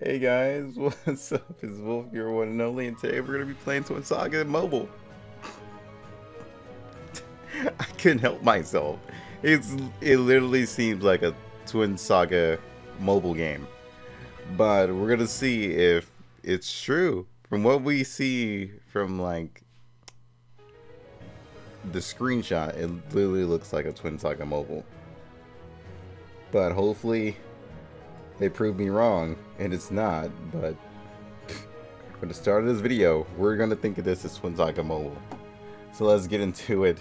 Hey guys, what's up? It's Wolf, your one and only, and today we're gonna be playing Twin Saga Mobile. I couldn't help myself. It literally seems like a Twin Saga mobile game, but we're gonna see if it's true. From what we see from like the screenshot, it literally looks like a Twin Saga mobile, but hopefully they proved me wrong and it's not. But for the start of this video, we're gonna think of this as Twin Saga Mobile, so let's get into it.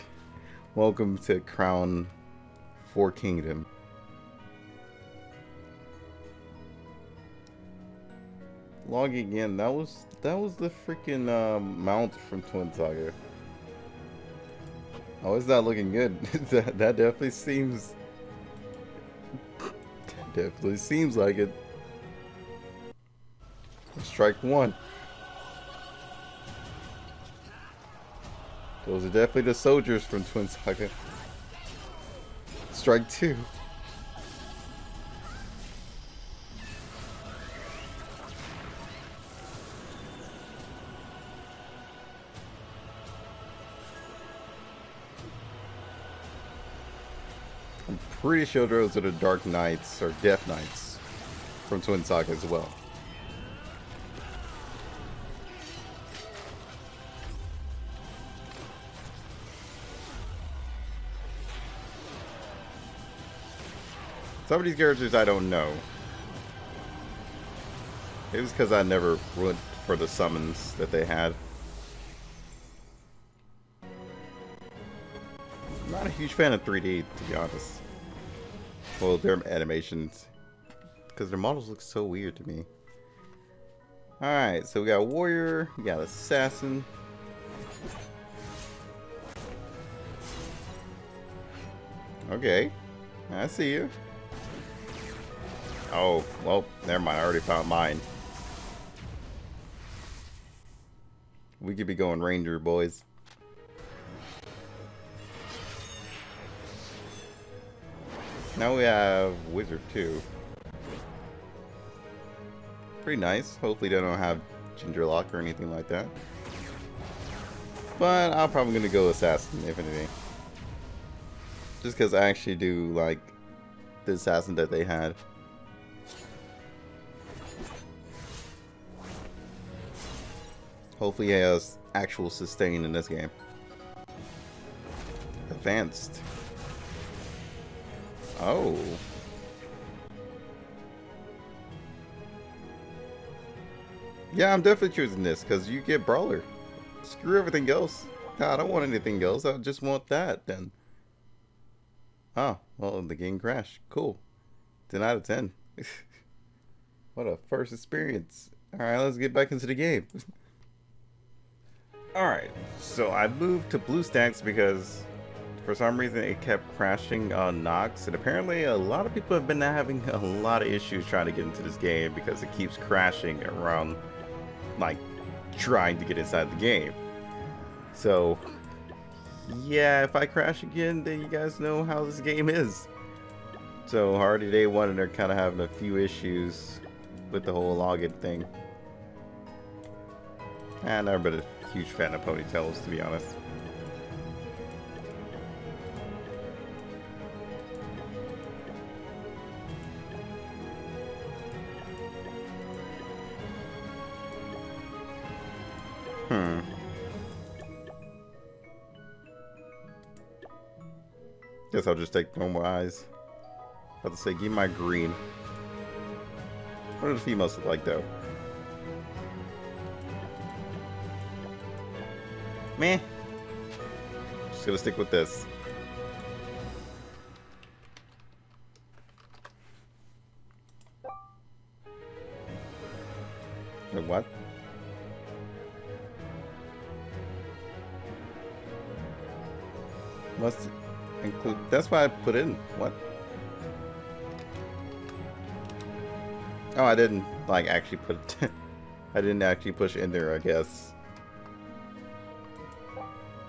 Welcome to Crown Four Kingdom. Logging in. That was the freaking mount from Twin Saga. Oh, it's not looking good. that definitely seems. Definitely seems like it. Strike one. Those are definitely the soldiers from Twin Saga. Strike two. I'm pretty sure those are the Dark Knights or Death Knights from Twin Saga as well. Some of these characters I don't know. It was because I never went for the summons that they had. I'm not a huge fan of 3D, to be honest. Well, their animations, because their models look so weird to me. Alright, so we got warrior, we got assassin. Okay, I see you. Oh, well, never mind, I already found mine. We could be going ranger, boys. Now we have Wizard 2. Pretty nice. Hopefully they don't have Gingerlock or anything like that. But I'm probably going to go Assassin, if anything. Just because I actually do like the Assassin that they had. Hopefully he has actual sustain in this game. Advanced. Oh. Yeah, I'm definitely choosing this because you get Brawler. Screw everything else. Nah, I don't want anything else. I just want that then. Oh, well, the game crashed. Cool. 10 out of 10. What a first experience. Alright, let's get back into the game. Alright, so I moved to BlueStacks because for some reason it kept crashing on Nox, and apparently a lot of people have been having a lot of issues trying to get into this game because it keeps crashing around like trying to get inside the game. So yeah, if I crash again, then you guys know how this game is. So already day one and they're kind of having a few issues with the whole login thing. And I've been a huge fan of ponytails, to be honest. Guess I'll just take normal eyes. I was about to say, give me my green. What do the females look like, though? Meh. Just gonna stick with this. Like what? Must include. That's why I put in. What? Oh, I didn't like actually put. I didn't actually push in there, I guess.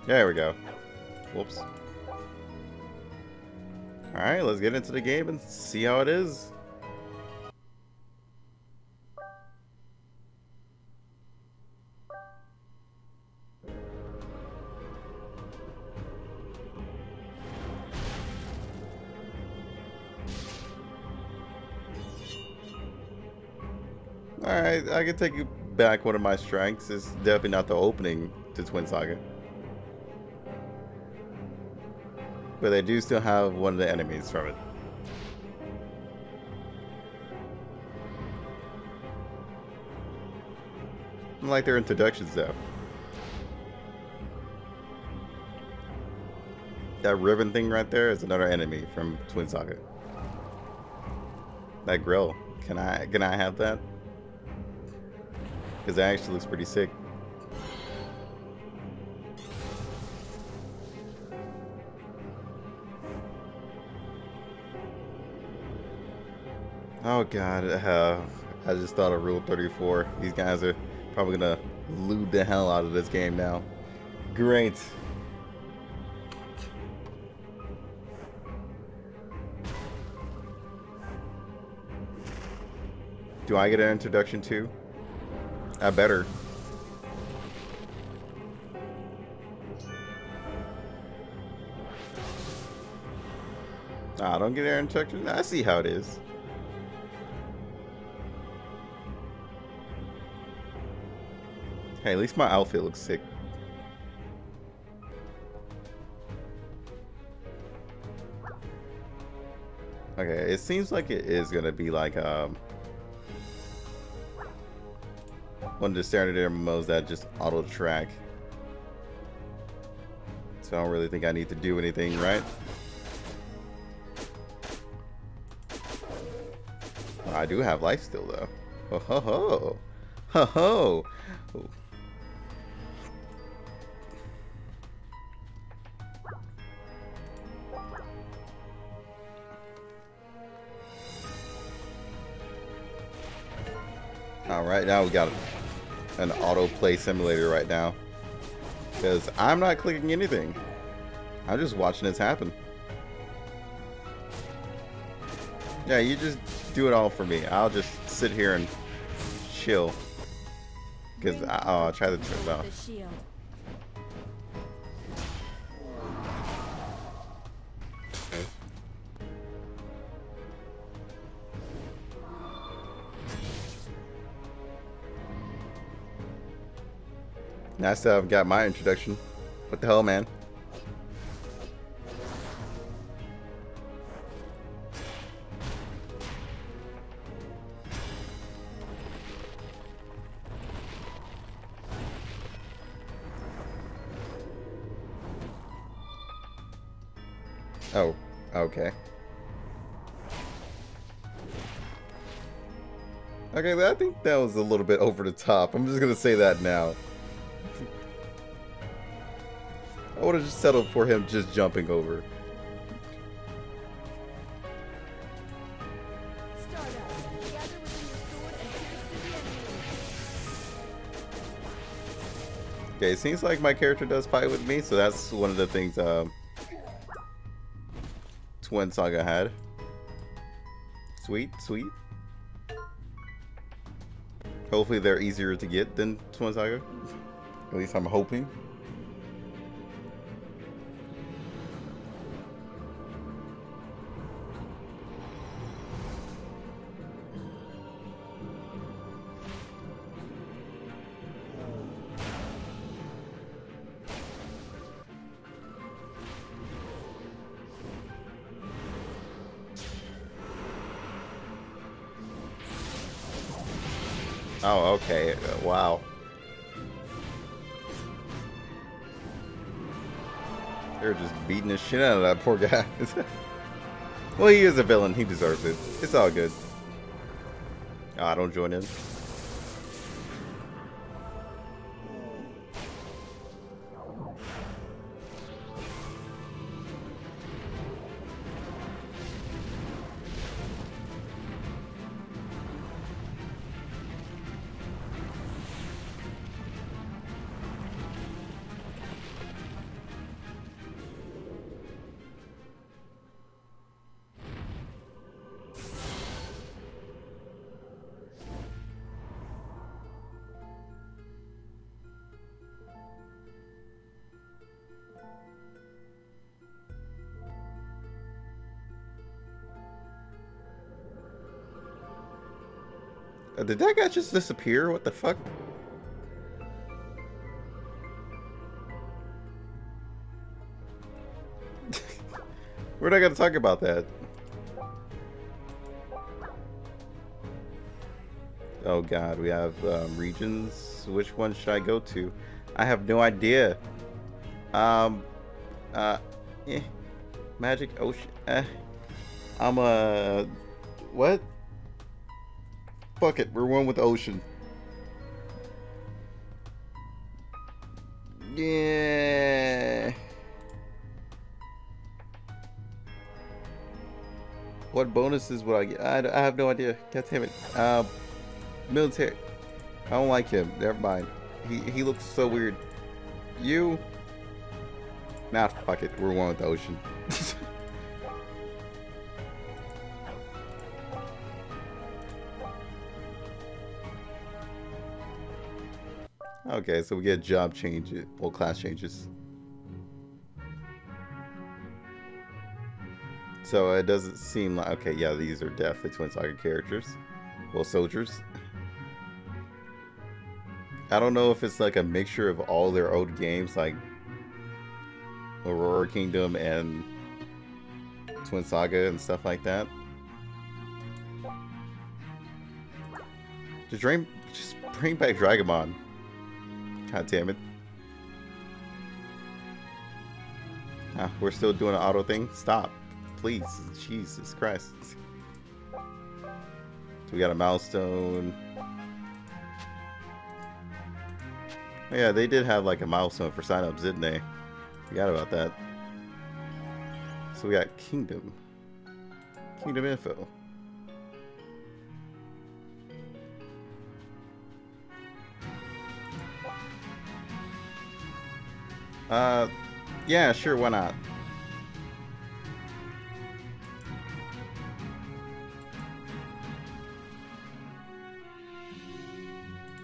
There we go. Whoops. All right, let's get into the game and see how it is. Alright, I can take you back one of my strengths. It's definitely not the opening to Twin Saga. But they do still have one of the enemies from it. I like their introductions though. That ribbon thing right there is another enemy from Twin Saga. That grill. Can I have that? Because it actually looks pretty sick. Oh god, I just thought of Rule 34. These guys are probably gonna loot the hell out of this game now. Great. Do I get an introduction too? I better. I don't get an introduction. I see how it is. Hey, at least my outfit looks sick. Okay, it seems like it is gonna be like one of the standard MMOs that just auto track. So I don't really think I need to do anything, right? Well, I do have life still though. Ho ho ho. Ho ho. Ooh. All right, now we got an autoplay simulator right now, because I'm not clicking anything. I'm just watching this happen. Yeah, you just do it all for me. I'll just sit here and chill. Because I'll try to turn it off. Nice to have got my introduction. What the hell, man? Oh, okay. Okay, but I think that was a little bit over the top. I'm just gonna say that now. I would have just settled for him just jumping over. Okay, it seems like my character does fight with me, so that's one of the things Twin Saga had. Sweet, sweet. Hopefully they're easier to get than Twin Saga. At least I'm hoping. Oh, okay. Wow. They're just beating the shit out of that poor guy. Well, he is a villain. He deserves it. It's all good. Oh, I don't join in. Did that guy just disappear? What the fuck? We're not gonna talk about that. Oh god, we have regions. Which one should I go to? I have no idea. Magic Ocean. I'm a... What? Fuck it, we're one with Ocean. Yeah. What bonuses would I get? I have no idea. God damn it. Military. I don't like him. Never mind. He looks so weird. You. Nah, fuck it. We're one with the Ocean. Okay, so we get job change, well, class changes. So it doesn't seem like, okay, yeah, these are definitely Twin Saga characters. Well, soldiers. I don't know if it's like a mixture of all their old games, like Aurora Kingdom and Twin Saga and stuff like that. Just bring back Dragomon. God damn it. Ah, we're still doing an auto thing? Stop. Please. Jesus Christ. So we got a milestone. Oh, yeah, they did have like a milestone for signups, didn't they? Forgot about that. So we got Kingdom. Kingdom info. Yeah, sure, why not?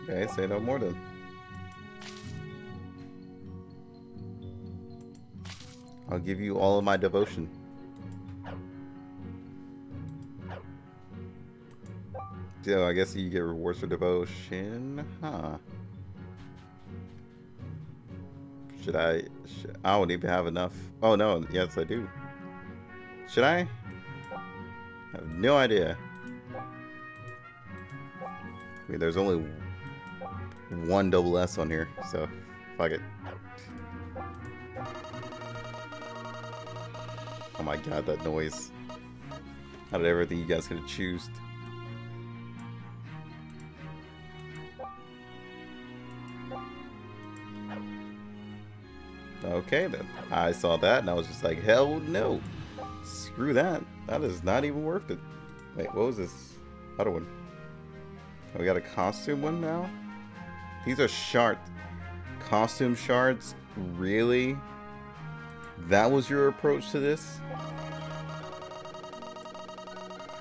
Okay, say no more then. I'll give you all of my devotion. So I guess you get rewards for devotion, huh? Should I don't even have enough. Oh no, yes I do. Should I? I have no idea. I mean, there's only one double S on here, so fuck it. Oh my god, that noise. Out of everything you guys could have chosen. Okay then, I saw that and I was just like, hell no, screw that, that is not even worth it. Wait, what was this other one? Oh, we got a costume one now? These are shards. Costume shards? Really? That was your approach to this?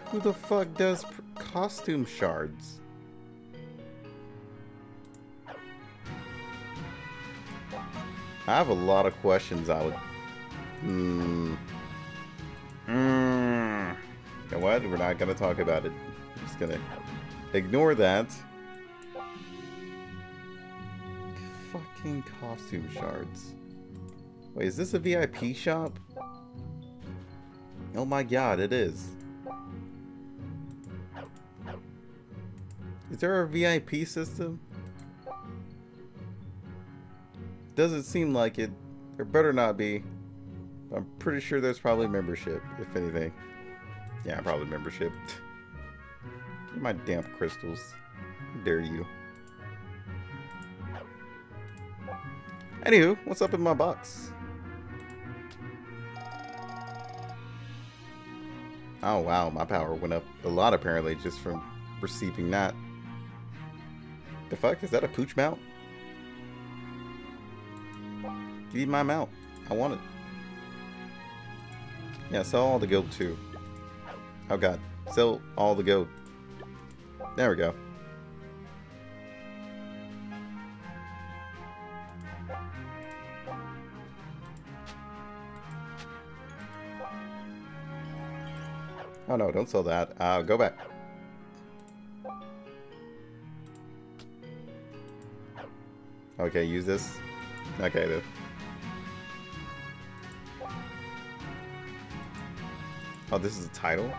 Who the fuck does costume shards? I have a lot of questions I would... You know what? We're not gonna talk about it. I'm just gonna ignore that. Fucking costume shards. Wait, is this a VIP shop? Oh my god, it is. Is there a VIP system? Doesn't seem like it. There better not be. I'm pretty sure there's probably membership, if anything. Yeah, probably membership. Get my damp crystals. How dare you. Anywho, what's up in my box? Oh wow, my power went up a lot apparently just from receiving that. The fuck? Is that a pooch mount? Give me my mount. I want it. Yeah, sell all the gold too. Oh god. Sell all the gold. There we go. Oh no, don't sell that. Go back. Okay, use this. Okay, dude. Oh, this is a title?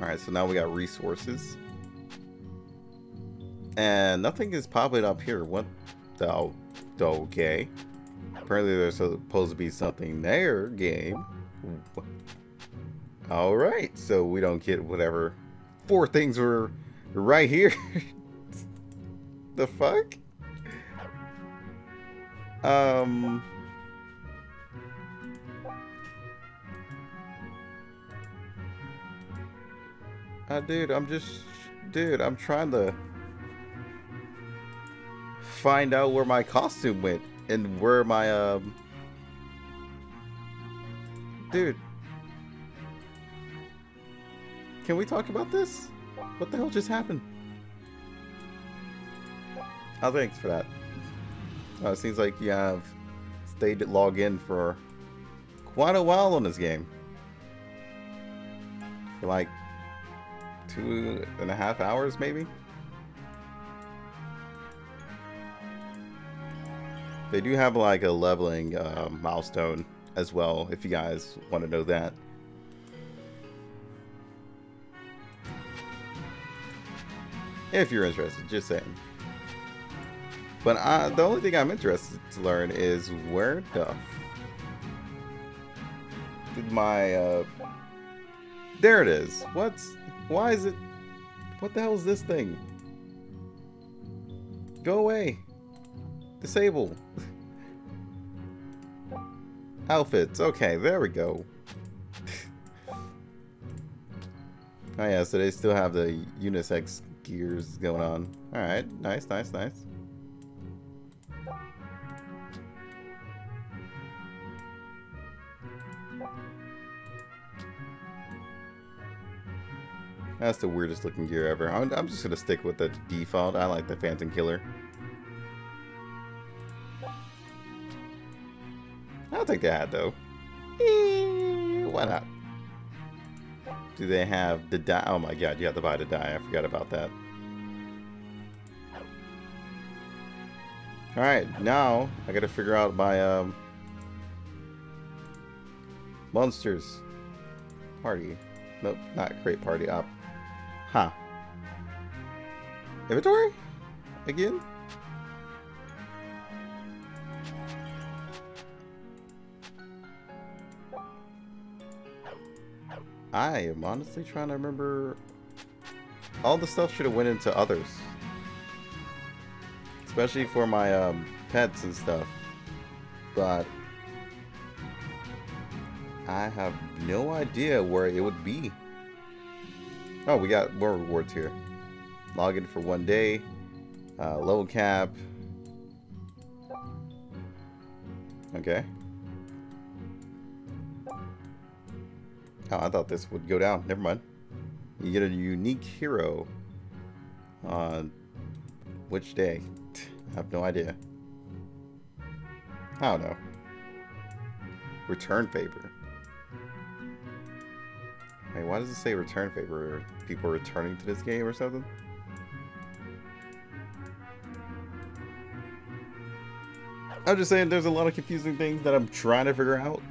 Alright, so now we got resources. And nothing is popping up here. What the... Oh, okay. Apparently there's supposed to be something there, game. Alright, so we don't get whatever four things were right here. The fuck? Dude, I'm trying to find out where my costume went and where my, dude. Can we talk about this? What the hell just happened? Oh, thanks for that. It seems like you have stayed logged in for quite a while on this game. For like 2.5 hours, maybe? They do have like a leveling milestone as well, if you guys want to know that. If you're interested, just saying. But the only thing I'm interested to learn is where the... Did my... There it is. What's... Why is it... What the hell is this thing? Go away. Disable. Outfits. Okay, there we go. Oh yeah, so they still have the unisex gears going on. Alright, nice, nice, nice. That's the weirdest looking gear ever. I'm just gonna stick with the default. I like the Phantom Killer. I'll take the hat though. Why not? Do they have the dye? Oh my god, you have to buy the dye. I forgot about that. Alright, now I gotta figure out my monsters. Party. Nope, not great party up. Huh. Inventory? Again? I am honestly trying to remember. All the stuff should have went into others. Especially for my pets and stuff. But I have no idea where it would be. Oh, we got more rewards here. Login for 1 day. Level cap. Okay. Oh, I thought this would go down. Never mind. You get a unique hero. On which day? I have no idea. I don't know. Return favor. Wait, why does it say return favor? Are people returning to this game or something? I'm just saying there's a lot of confusing things that I'm trying to figure out.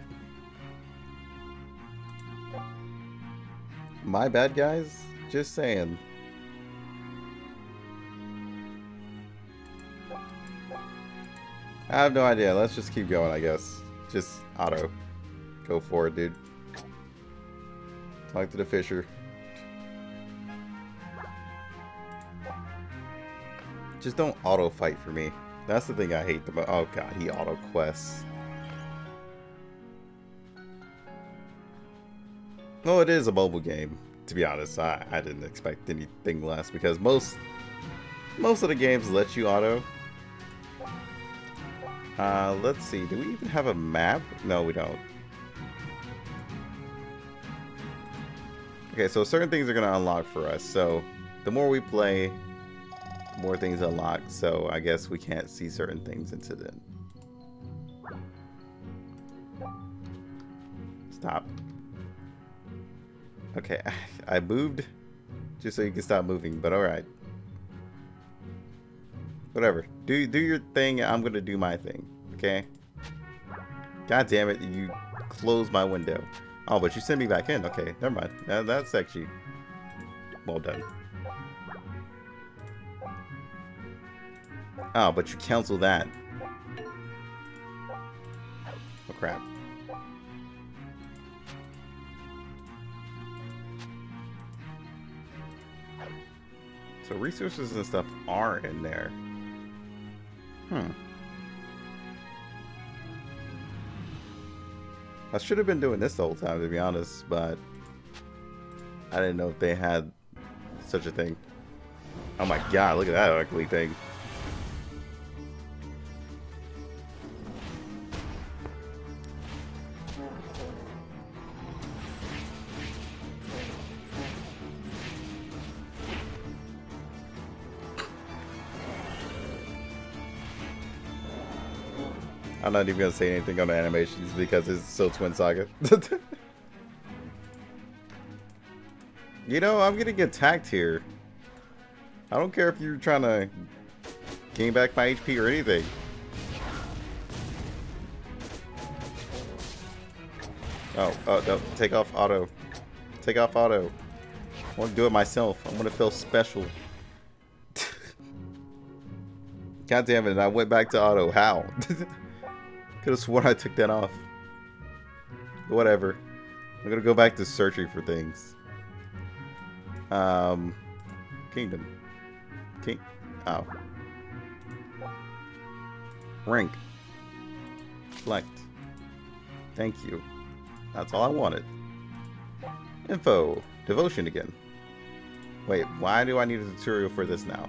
My bad, guys. Just saying. I have no idea. Let's just keep going, I guess. Just auto. Go for it, dude. Talk to the fisher. Just don't auto fight for me. That's the thing I hate the most. Oh god, he auto quests. Oh, it is a mobile game. To be honest, I didn't expect anything less because most of the games let you auto. Let's see. Do we even have a map? No, we don't. Okay, so certain things are going to unlock for us. So the more we play, the more things unlock. So I guess we can't see certain things until then. Stop. Okay, I moved just so you can stop moving, but alright. Whatever. Do your thing, I'm gonna do my thing, okay? God damn it, you closed my window. Oh, but you sent me back in. Okay, never mind. Now that's actually well done. Oh, but you cancel that. Oh, crap. So resources and stuff are in there. Hmm. I should have been doing this the whole time, to be honest, but I didn't know if they had such a thing. Oh my god, look at that ugly thing. I'm not even gonna say anything on the animations because it's still Twin Saga. You know, I'm gonna get attacked here. I don't care if you're trying to gain back my HP or anything. Oh, no, take off auto. Take off auto. I wanna do it myself. I wanna feel special. God damn it, I went back to auto. How? Could have sworn I took that off. Whatever. I'm gonna go back to searching for things. Kingdom. King. Oh. Rank. Select. Thank you. That's all I wanted. Info. Devotion again. Wait, why do I need a tutorial for this now?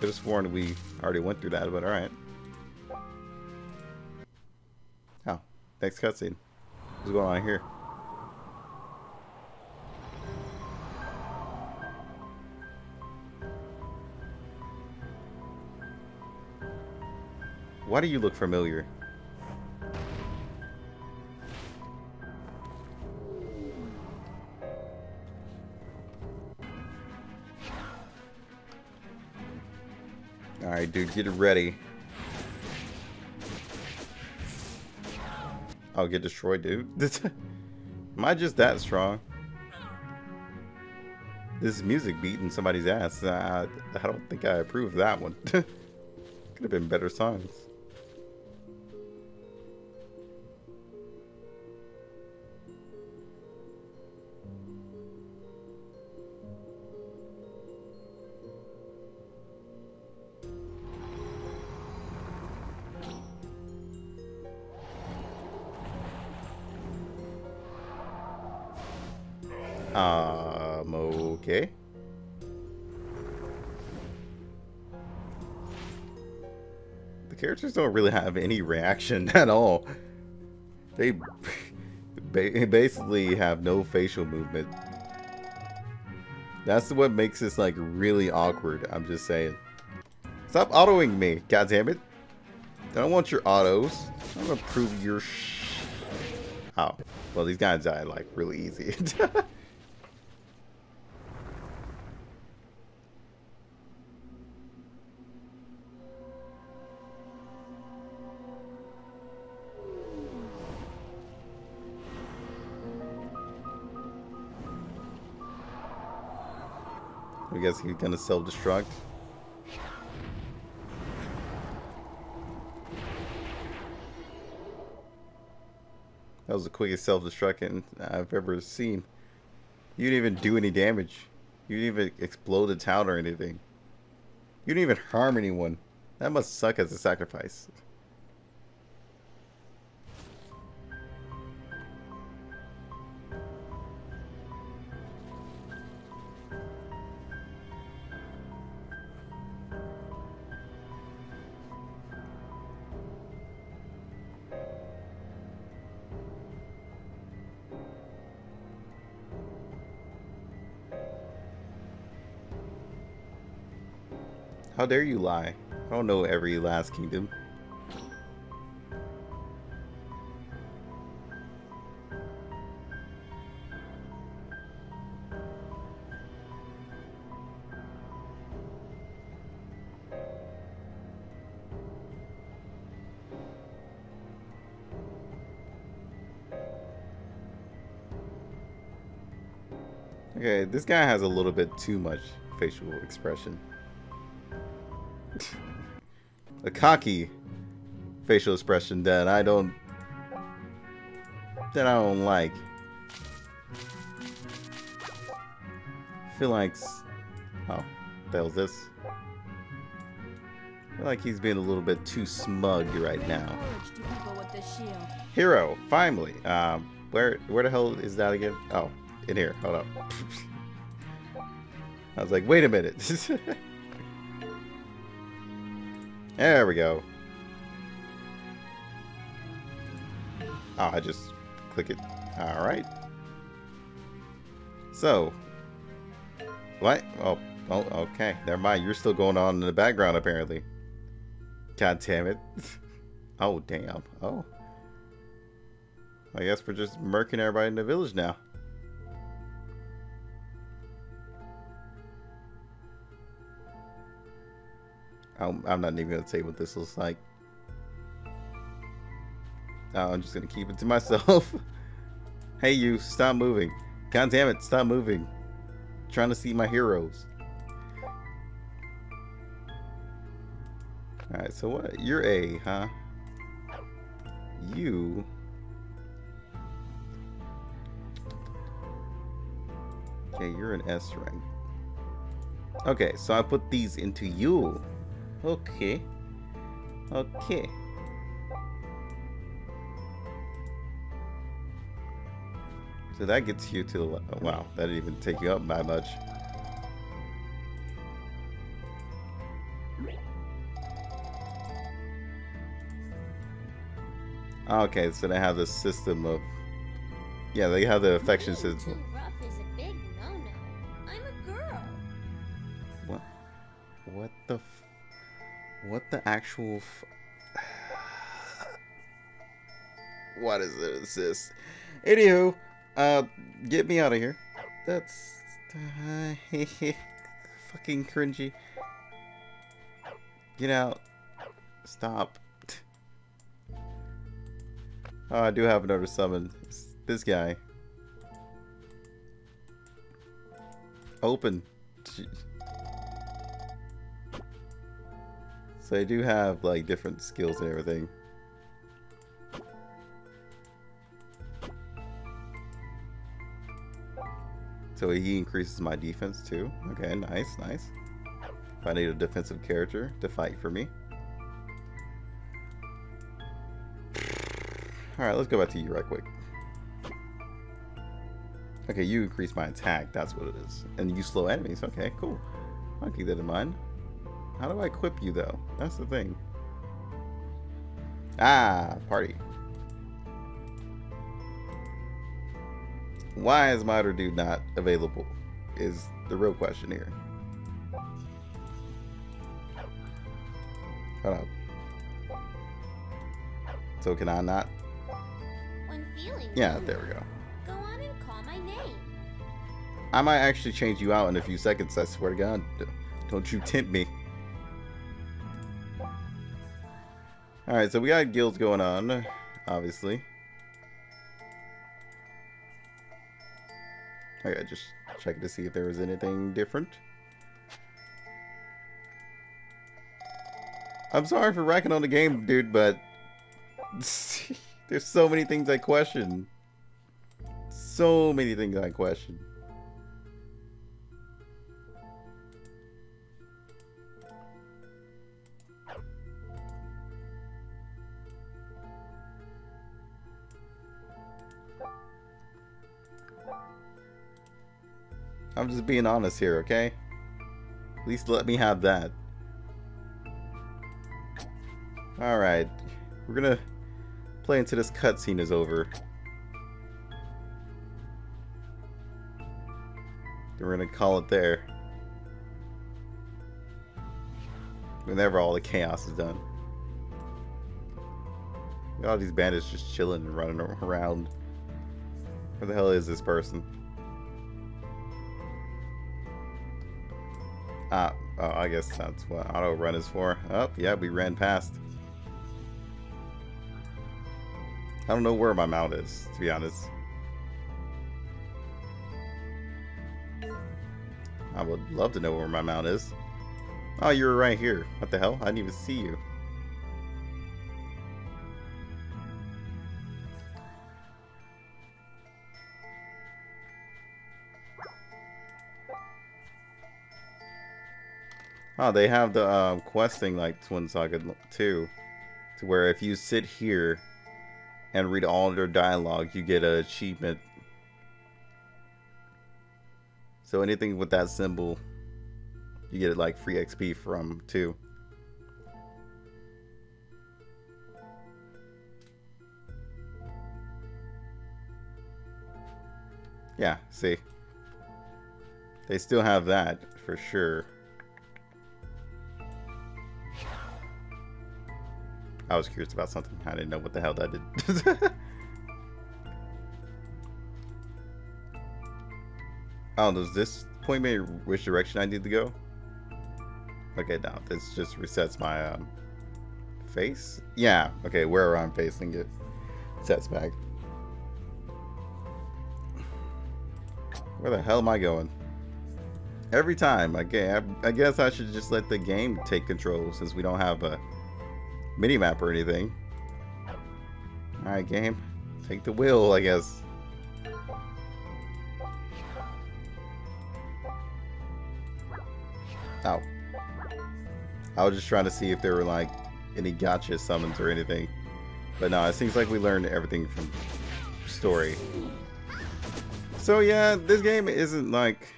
Could have sworn we already went through that, but alright. Oh, next cutscene. What's going on here? Why do you look familiar? Alright, dude, get ready. I'll get destroyed, dude. Am I just that strong? This music beating somebody's ass. I don't think I approve of that one. Could have been better songs. Okay. The characters don't really have any reaction at all. They basically have no facial movement. That's what makes this like really awkward, I'm just saying. Stop autoing me, goddammit. I don't want your autos. I'm gonna prove your oh. Well, these guys died like really easy. I guess he's gonna self-destruct. That was the quickest self-destructing I've ever seen. You didn't even do any damage. You didn't even explode a town or anything. You didn't even harm anyone. That must suck as a sacrifice. How dare you lie? I don't know every last kingdom. Okay, this guy has a little bit too much facial expression. A cocky facial expression that I don't like. I feel like, oh, that was this. I feel like he's being a little bit too smug right now. Hero, finally. Where the hell is that again? Oh, in here. Hold up. I was like, wait a minute. There we go. Oh, I just click it. All right. So, what? Oh, okay. Never mind. You're still going on in the background, apparently. God damn it. Oh, damn. Oh. I guess we're just murking everybody in the village now. I'm not even going to say what this looks like. Oh, I'm just going to keep it to myself. Hey, you. Stop moving. God damn it. Stop moving. I'm trying to see my heroes. Alright, so what? You're A, huh? You... Okay, you're an S rank. Okay, so I put these into you. Okay. Okay. So that gets you to the... Oh, wow, that didn't even take you up by much. Okay, so they have this system of... Yeah, they have the affection system. What the actual what is this? Anywho, get me out of here. That's fucking cringy. Get out. Stop. Oh, I do have another summon. It's this guy. Open. So they do have like different skills and everything. So he increases my defense too. Okay, nice, nice. If I need a defensive character to fight for me. Alright, let's go back to you right quick. Okay, you increase my attack, that's what it is. And you slow enemies, okay, cool. I'll keep that in mind. How do I equip you though? That's the thing. Ah, party. Why is my other dude not available? Is the real question here. Hold up. So can I not? Yeah, there we go. Go on and call my name. I might actually change you out in a few seconds. I swear to God, don't you tempt me. Alright, so we got guilds going on, obviously. Okay, just checking to see if there was anything different. I'm sorry for racking on the game, dude, but there's so many things I question. So many things I question. I'm just being honest here, okay? At least let me have that. Alright. We're gonna play until this cutscene is over. Then we're gonna call it there. Whenever all the chaos is done. Look at all these bandits just chilling and running around. Where the hell is this person? Oh, I guess that's what auto run is for. Oh, yeah, we ran past. I don't know where my mount is, to be honest. I would love to know where my mount is. Oh, you were right here. What the hell? I didn't even see you. Oh, they have the questing like Twin Saga 2, to where if you sit here and read all their dialogue, you get an achievement. So anything with that symbol, you get like free XP from too. Yeah, see, they still have that for sure. I was curious about something. I didn't know what the hell that did. Oh, does this point me which direction I need to go? Okay, now this just resets my face. Yeah, okay, wherever I'm facing it sets back. Where the hell am I going? Every time. Okay, I guess I should just let the game take control since we don't have a minimap or anything. Alright, game. Take the wheel, I guess. Oh. I was just trying to see if there were like any gacha summons or anything. But no, it seems like we learned everything from story. So yeah, this game isn't like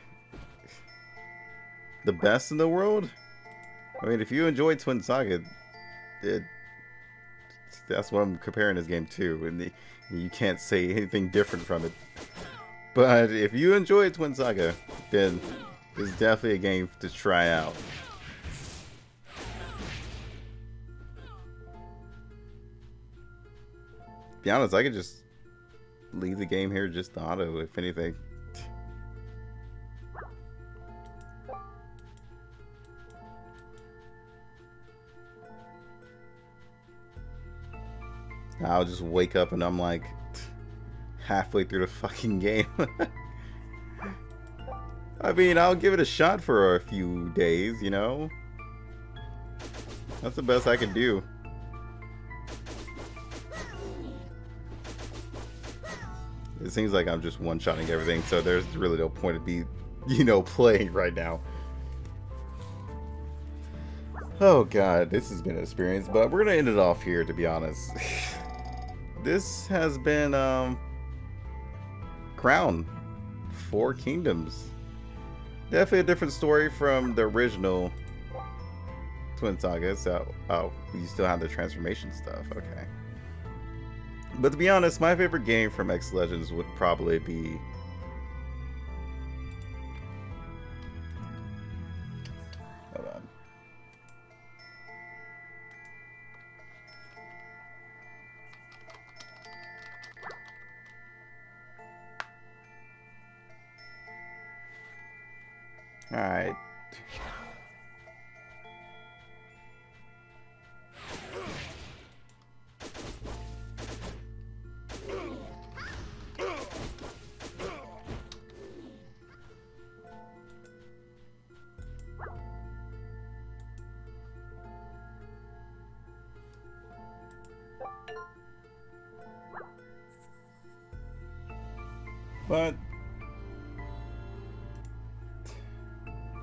the best in the world. I mean, if you enjoy Twin Saga, that's what I'm comparing this game to, and you can't say anything different from it. But if you enjoy Twin Saga, then it's definitely a game to try out. To be honest, I could just leave the game here just to auto, if anything. I'll just wake up and I'm like halfway through the fucking game. I mean, I'll give it a shot for a few days, you know? That's the best I can do. It seems like I'm just one-shotting everything, so there's really no point of me, you know, playing right now. Oh god, this has been an experience, but we're gonna end it off here, to be honest. This has been Crown Four Kingdoms. Definitely a different story from the original Twin Saga. So, oh, you still have the transformation stuff, okay. But to be honest, my favorite game from X-Legends would probably be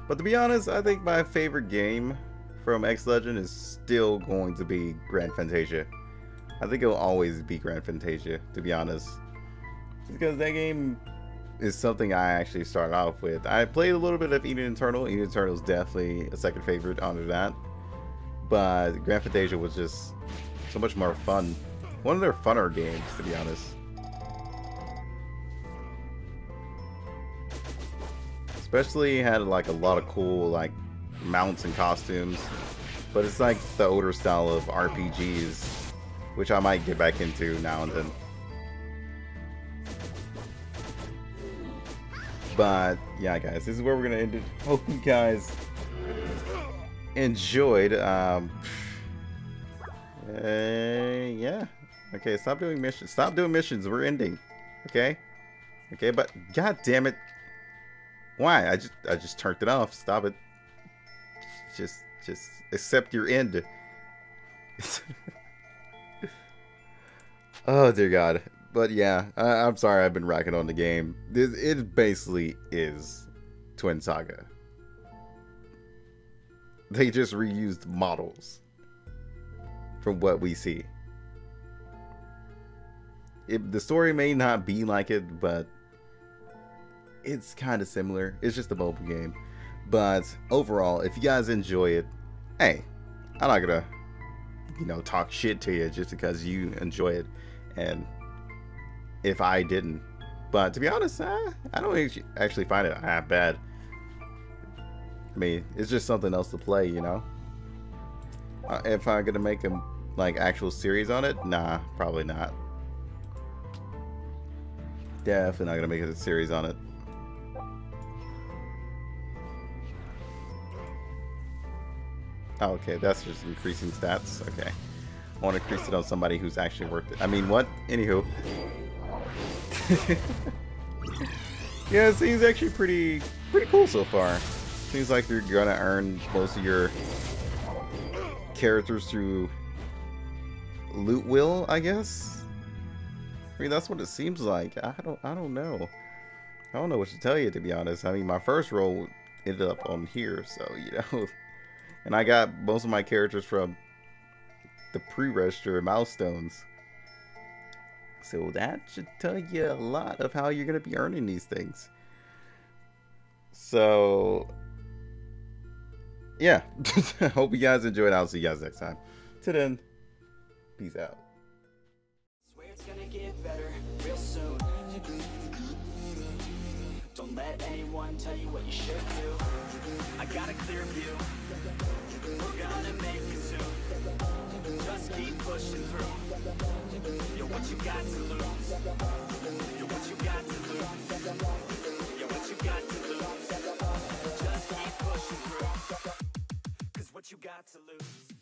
But to be honest, I think my favorite game from X-Legend is still going to be Grand Fantasia. I think it'll always be Grand Fantasia, to be honest. Just because that game is something I actually started off with. I played a little bit of Eden Eternal. Eden Eternal is definitely a second favorite under that. But Grand Fantasia was just so much more fun. One of their funner games, to be honest. Especially had like a lot of cool like mounts and costumes, but it's like the older style of RPGs, which I might get back into now and then. But yeah, guys, this is where we're gonna end it. Hope you guys enjoyed. Yeah. Okay, stop doing missions. Stop doing missions. We're ending. Okay. Okay, but god damn it. Why? I just turned it off. Stop it. Just accept your end. Oh dear God. But yeah, I'm sorry I've been racking on the game. It basically is Twin Saga. They just reused models from what we see. The story may not be like it, but it's kind of similar. It's just a mobile game. But overall, if you guys enjoy it, hey, I'm not gonna, you know, talk shit to you just because you enjoy it. And if I didn't, but to be honest, I don't actually find it that bad. I mean, it's just something else to play, you know. If I'm gonna make a like actual series on it, nah, probably not. Definitely not gonna make a series on it. Oh, okay, that's just increasing stats. Okay, I want to increase it on somebody who's actually worth it. I mean, what? Anywho. Yeah, it seems actually pretty cool so far. Seems like you're gonna earn most of your characters through loot will, I guess. I mean, that's what it seems like. I don't know. I don't know what to tell you, to be honest. I mean, my first roll ended up on here, so you know. And I got most of my characters from the pre-register milestones. So that should tell you a lot of how you're going to be earning these things. So, yeah. I hope you guys enjoyed. I'll see you guys next time. Till then, peace out. Swear it's gonna get better real soon. Don't let anyone tell you what you should do. I got a clear view. We're gonna make it soon. Just keep pushing through. You're what you got to lose. You're what you got to lose. You're what you got to lose. Just keep pushing through. 'Cause what you got to lose.